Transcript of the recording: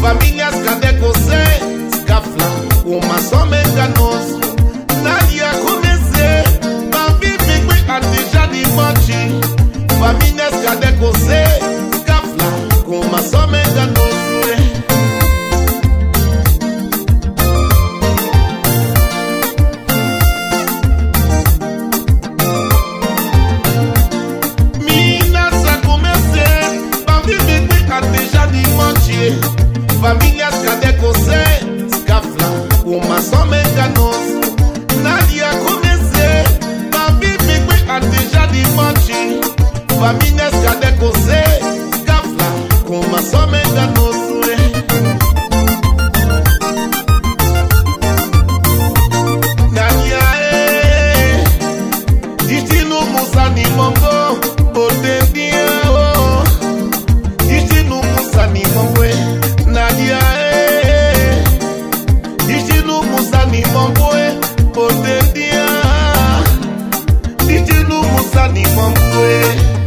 Famílias, cadê você? Escafla, uma só mega noz. Nadia comecei, pra viver com a deixa de morte. Famílias, cadê você? Escafla, uma só mega noz. Famílias, cadê você? Escafla, uma só mega noz. Nadia comecei, pra viver com a deixa de morte. Famílias, cadê você? Escafla, uma só mega noz. Nadia, destino musa ni mongo, otendia oh. Destino musa ni mongo. Nadia, dijinu musa ni mambwe, otendia. Dijinu musa ni mambwe.